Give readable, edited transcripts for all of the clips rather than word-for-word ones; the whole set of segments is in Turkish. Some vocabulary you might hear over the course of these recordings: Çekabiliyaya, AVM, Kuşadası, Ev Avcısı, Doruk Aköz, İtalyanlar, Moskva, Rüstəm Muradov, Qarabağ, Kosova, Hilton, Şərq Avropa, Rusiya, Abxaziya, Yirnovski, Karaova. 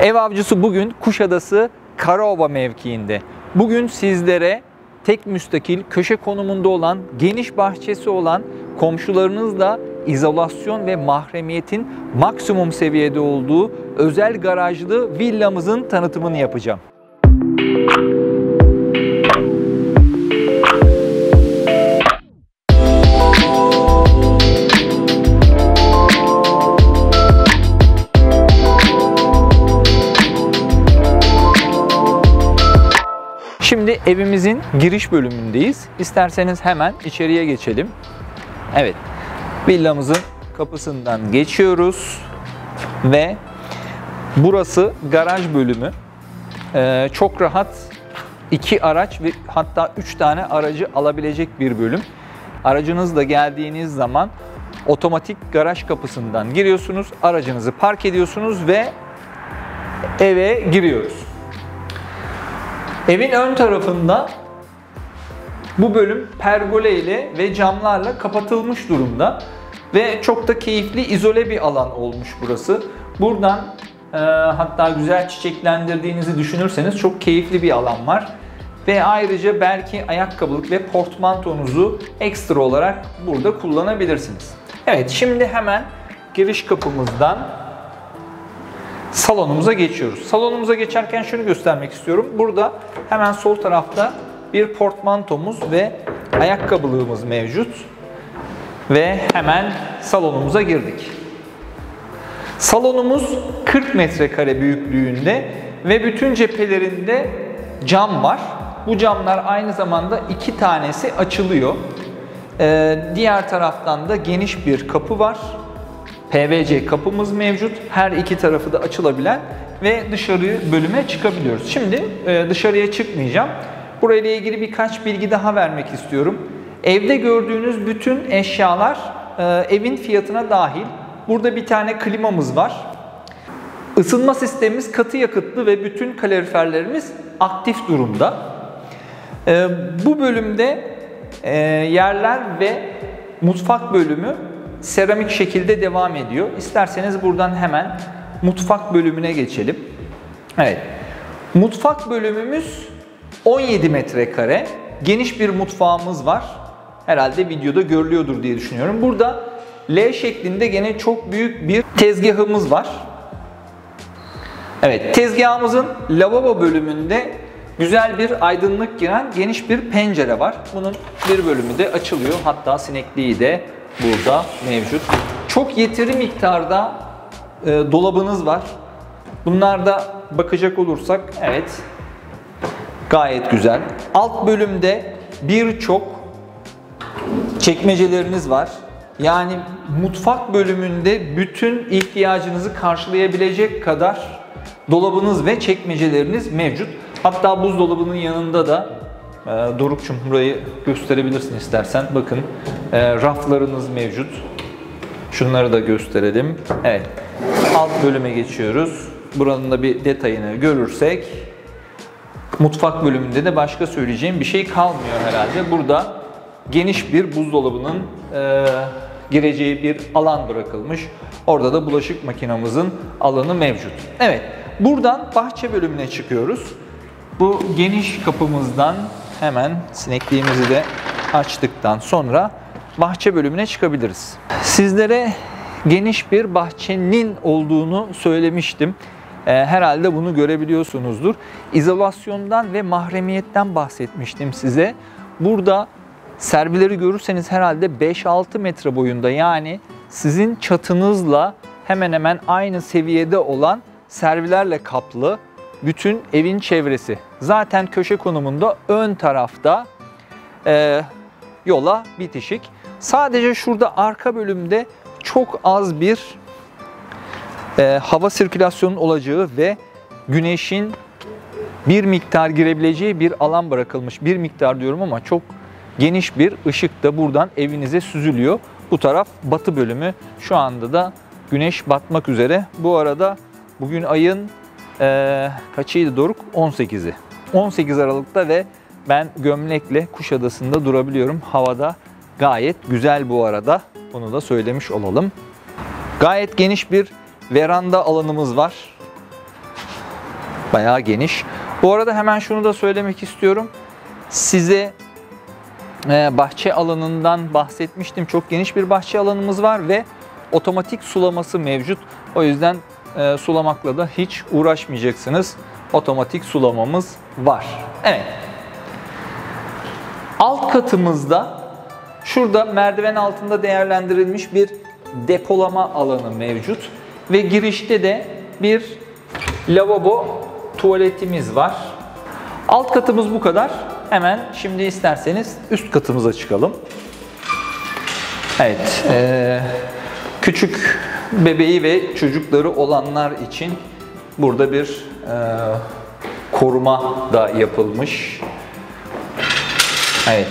Ev Avcısı bugün Kuşadası Karaova mevkiinde. Bugün sizlere tek müstakil, köşe konumunda olan, geniş bahçesi olan, komşularınızla izolasyon ve mahremiyetin maksimum seviyede olduğu özel garajlı villamızın tanıtımını yapacağım. Şimdi evimizin giriş bölümündeyiz. İsterseniz hemen içeriye geçelim. Evet, villamızın kapısından geçiyoruz ve burası garaj bölümü. Çok rahat 2 araç ve hatta 3 tane aracı alabilecek bir bölüm. Aracınızla geldiğiniz zaman otomatik garaj kapısından giriyorsunuz, aracınızı park ediyorsunuz ve eve giriyoruz. Evin ön tarafında bu bölüm pergole ile ve camlarla kapatılmış durumda ve çok da keyifli, izole bir alan olmuş burası. Buradan hatta güzel çiçeklendirdiğinizi düşünürseniz çok keyifli bir alan var ve ayrıca belki ayakkabılık ve portmantonuzu ekstra olarak burada kullanabilirsiniz. Evet, şimdi hemen giriş kapımızdan salonumuza geçiyoruz. Salonumuza geçerken şunu göstermek istiyorum. Burada hemen sol tarafta bir portmantomuz ve ayakkabılığımız mevcut. Ve hemen salonumuza girdik. Salonumuz 40 metrekare büyüklüğünde ve bütün cephelerinde cam var. Bu camlar aynı zamanda 2 tanesi açılıyor. Diğer taraftan da geniş bir kapı var. PVC kapımız mevcut. Her iki tarafı da açılabilen ve dışarı bölüme çıkabiliyoruz. Şimdi dışarıya çıkmayacağım. Burayla ilgili birkaç bilgi daha vermek istiyorum. Evde gördüğünüz bütün eşyalar evin fiyatına dahil. Burada bir tane klimamız var. Isınma sistemimiz katı yakıtlı ve bütün kaloriferlerimiz aktif durumda. Bu bölümde yerler ve mutfak bölümü seramik şekilde devam ediyor. İsterseniz buradan hemen mutfak bölümüne geçelim. Evet. Mutfak bölümümüz 17 metrekare. Geniş bir mutfağımız var. Herhalde videoda görülüyordur diye düşünüyorum. Burada L şeklinde gene çok büyük bir tezgahımız var. Evet, tezgahımızın lavabo bölümünde güzel bir aydınlık giren geniş bir pencere var. Bunun bir bölümü de açılıyor. Hatta sinekliği de burada mevcut. Çok yeteri miktarda dolabınız var. Bunlar da bakacak olursak evet gayet güzel. Alt bölümde birçok çekmeceleriniz var. Yani mutfak bölümünde bütün ihtiyacınızı karşılayabilecek kadar dolabınız ve çekmeceleriniz mevcut. Hatta buzdolabının yanında da Doruk'cum burayı gösterebilirsin istersen. Bakın raflarınız mevcut. Şunları da gösterelim. Evet. Alt bölüme geçiyoruz. Buranın da bir detayını görürsek. Mutfak bölümünde de başka söyleyeceğim bir şey kalmıyor herhalde. Burada geniş bir buzdolabının gireceği bir alan bırakılmış. Orada da bulaşık makinamızın alanı mevcut. Evet. Buradan bahçe bölümüne çıkıyoruz. Bu geniş kapımızdan hemen sinekliğimizi de açtıktan sonra bahçe bölümüne çıkabiliriz. Sizlere geniş bir bahçenin olduğunu söylemiştim. Herhalde bunu görebiliyorsunuzdur. İzolasyondan ve mahremiyetten bahsetmiştim size. Burada serbileri görürseniz herhalde 5-6 metre boyunda, yani sizin çatınızla hemen hemen aynı seviyede olan servilerle kaplı bütün evin çevresi. Zaten köşe konumunda ön tarafta yola bitişik. Sadece şurada arka bölümde çok az bir hava sirkülasyonunun olacağı ve güneşin bir miktar girebileceği bir alan bırakılmış. Bir miktar diyorum ama çok geniş bir ışık da buradan evinize süzülüyor. Bu taraf batı bölümü. Şu anda da güneş batmak üzere. Bu arada bugün ayın kaçıydı Doruk? 18'i. 18 Aralık'ta ve ben gömlekle Kuşadası'nda durabiliyorum. Havada gayet güzel bu arada. Bunu da söylemiş olalım. Gayet geniş bir veranda alanımız var. Bayağı geniş. Bu arada hemen şunu da söylemek istiyorum. Size bahçe alanından bahsetmiştim. Çok geniş bir bahçe alanımız var ve otomatik sulaması mevcut. O yüzden sulamakla da hiç uğraşmayacaksınız. Otomatik sulamamız var. Evet. Alt katımızda şurada merdiven altında değerlendirilmiş bir depolama alanı mevcut. Ve girişte de bir lavabo tuvaletimiz var. Alt katımız bu kadar. Hemen şimdi isterseniz üst katımıza çıkalım. Evet. Küçük bebeği ve çocukları olanlar için burada bir koruma da yapılmış. Evet.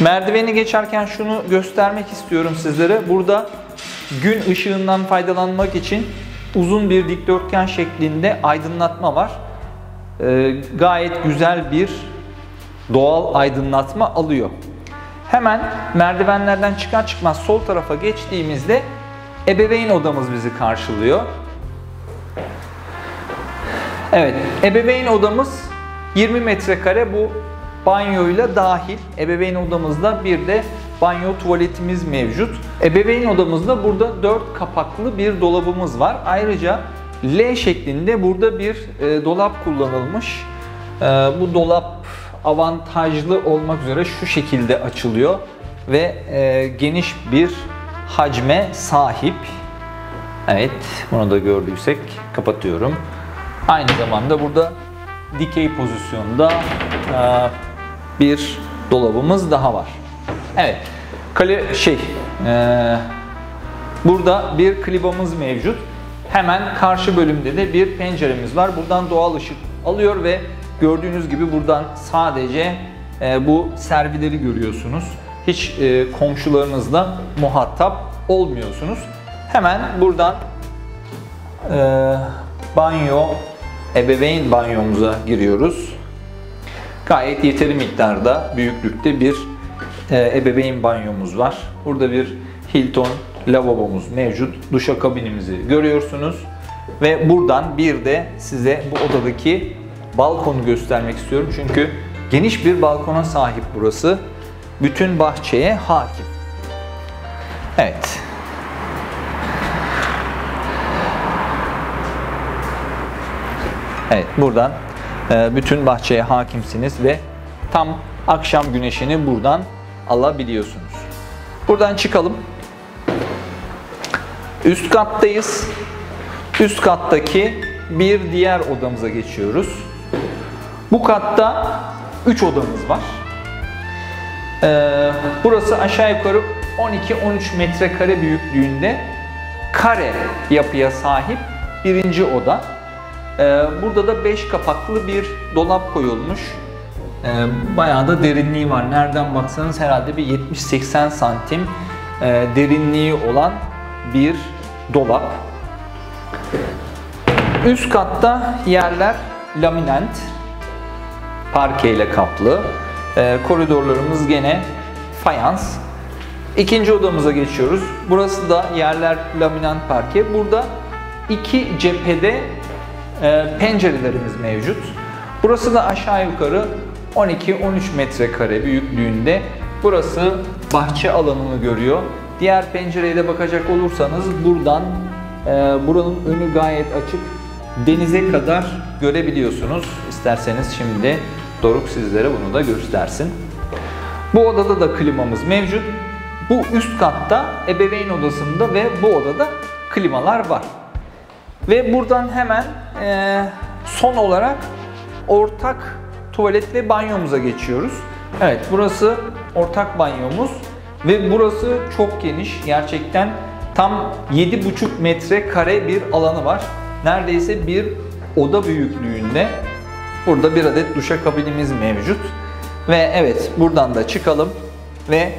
Merdiveni geçerken şunu göstermek istiyorum sizlere. Burada gün ışığından faydalanmak için uzun bir dikdörtgen şeklinde aydınlatma var. Gayet güzel bir doğal aydınlatma alıyor. Hemen merdivenlerden çıkar çıkmaz sol tarafa geçtiğimizde ebeveyn odamız bizi karşılıyor. Evet, ebeveyn odamız 20 metrekare, bu banyoyla dahil. Ebeveyn odamızda bir de banyo tuvaletimiz mevcut. Ebeveyn odamızda burada 4 kapaklı bir dolabımız var. Ayrıca L şeklinde burada bir dolap kullanılmış. Bu dolap avantajlı olmak üzere şu şekilde açılıyor ve geniş bir hacme sahip. Evet, bunu da gördüysek kapatıyorum. Aynı zamanda burada dikey pozisyonda bir dolabımız daha var. Evet, burada bir klibamız mevcut. Hemen karşı bölümde de bir penceremiz var. Buradan doğal ışık alıyor ve gördüğünüz gibi buradan sadece bu servileri görüyorsunuz. Hiç komşularınızla muhatap olmuyorsunuz. Hemen buradan ebeveyn banyomuza giriyoruz. Gayet yeteri miktarda, büyüklükte bir ebeveyn banyomuz var. Burada bir Hilton lavabomuz mevcut. Duşakabinimizi görüyorsunuz. Ve buradan bir de size bu odadaki balkonu göstermek istiyorum. Çünkü geniş bir balkona sahip burası. Bütün bahçeye hakim. Evet. Evet, buradan bütün bahçeye hakimsiniz ve tam akşam güneşini buradan alabiliyorsunuz. Buradan çıkalım. Üst kattayız. Üst kattaki bir diğer odamıza geçiyoruz. Bu katta 3 odamız var. Burası aşağı yukarı 12-13 metrekare büyüklüğünde kare yapıya sahip birinci oda. Burada da 5 kapaklı bir dolap koyulmuş. Bayağı da derinliği var. Nereden baksanız herhalde bir 70-80 santim derinliği olan bir dolap. Üst katta yerler laminent, parkeyle kaplı. Koridorlarımız gene fayans. İkinci odamıza geçiyoruz. Burası da yerler laminent parke. Burada iki cephede pencerelerimiz mevcut. Burası da aşağı yukarı 12-13 metrekare büyüklüğünde. Burası bahçe alanını görüyor. Diğer pencereye de bakacak olursanız buradan buranın önü gayet açık. Denize kadar görebiliyorsunuz. İsterseniz şimdi Doruk sizlere bunu da göstersin. Bu odada da klimamız mevcut. Bu üst katta, ebeveyn odasında ve bu odada klimalar var. Ve buradan hemen son olarak ortak tuvalet ve banyomuza geçiyoruz. Evet, burası ortak banyomuz ve burası çok geniş. Gerçekten tam 7,5 metrekare bir alanı var. Neredeyse bir oda büyüklüğünde. Burada bir adet duşakabinimiz mevcut. Ve evet, buradan da çıkalım ve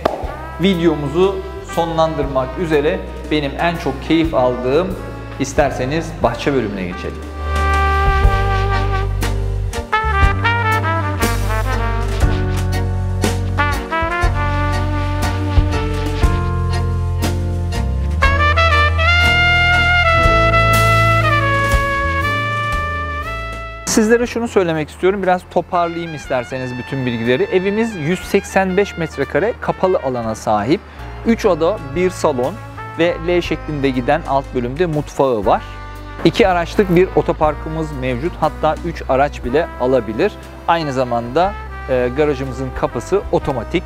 videomuzu sonlandırmak üzere benim en çok keyif aldığım, isterseniz bahçe bölümüne geçelim. Sizlere şunu söylemek istiyorum, biraz toparlayayım isterseniz bütün bilgileri. Evimiz 185 metrekare kapalı alana sahip. 3 oda, 1 salon ve L şeklinde giden alt bölümde mutfağı var. 2 araçlık bir otoparkımız mevcut. Hatta 3 araç bile alabilir. Aynı zamanda garajımızın kapısı otomatik.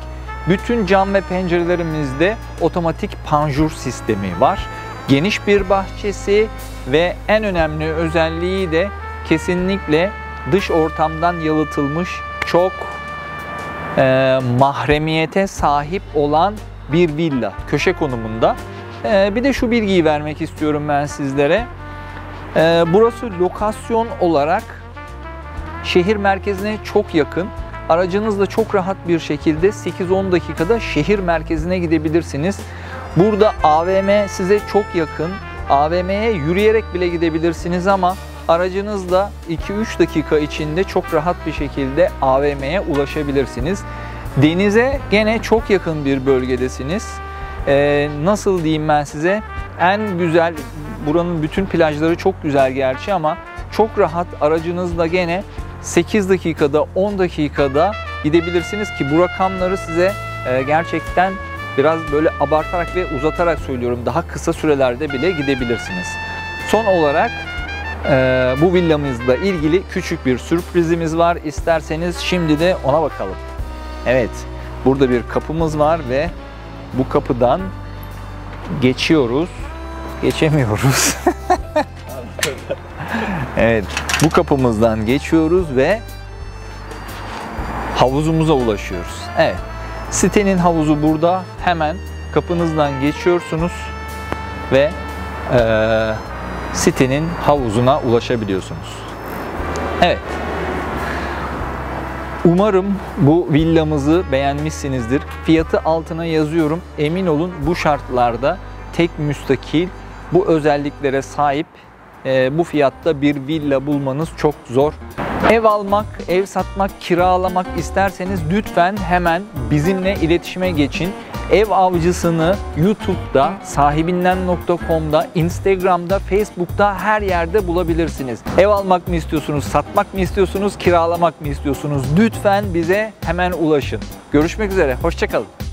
Bütün cam ve pencerelerimizde otomatik panjur sistemi var. Geniş bir bahçesi ve en önemli özelliği de kesinlikle dış ortamdan yalıtılmış, çok mahremiyete sahip olan bir villa, köşe konumunda. Bir de şu bilgiyi vermek istiyorum ben sizlere. Burası lokasyon olarak şehir merkezine çok yakın. Aracınızla çok rahat bir şekilde 8-10 dakikada şehir merkezine gidebilirsiniz. Burada AVM size çok yakın. AVM'ye yürüyerek bile gidebilirsiniz ama aracınızla 2-3 dakika içinde çok rahat bir şekilde AVM'ye ulaşabilirsiniz. Denize gene çok yakın bir bölgedesiniz. Nasıl diyeyim ben size? En güzel, buranın bütün plajları çok güzel gerçi ama çok rahat aracınızla gene 8 dakikada, 10 dakikada gidebilirsiniz ki bu rakamları size gerçekten biraz böyle abartarak ve uzatarak söylüyorum. Daha kısa sürelerde bile gidebilirsiniz. Son olarak bu villamızla ilgili küçük bir sürprizimiz var. İsterseniz şimdi de ona bakalım. Evet, burada bir kapımız var ve bu kapıdan geçiyoruz. Geçemiyoruz. Evet, bu kapımızdan geçiyoruz ve havuzumuza ulaşıyoruz. Evet, sitenin havuzu burada. Hemen kapınızdan geçiyorsunuz ve sitenin havuzuna ulaşabiliyorsunuz. Evet. Umarım bu villamızı beğenmişsinizdir. Fiyatı altına yazıyorum. Emin olun bu şartlarda tek müstakil, bu özelliklere sahip, bu fiyatta bir villa bulmanız çok zor. Ev almak, ev satmak, kiralamak isterseniz lütfen hemen bizimle iletişime geçin. Ev Avcısı'nı YouTube'da, sahibinden.com'da, Instagram'da, Facebook'ta her yerde bulabilirsiniz. Ev almak mı istiyorsunuz, satmak mı istiyorsunuz, kiralamak mı istiyorsunuz? Lütfen bize hemen ulaşın. Görüşmek üzere, hoşça kalın.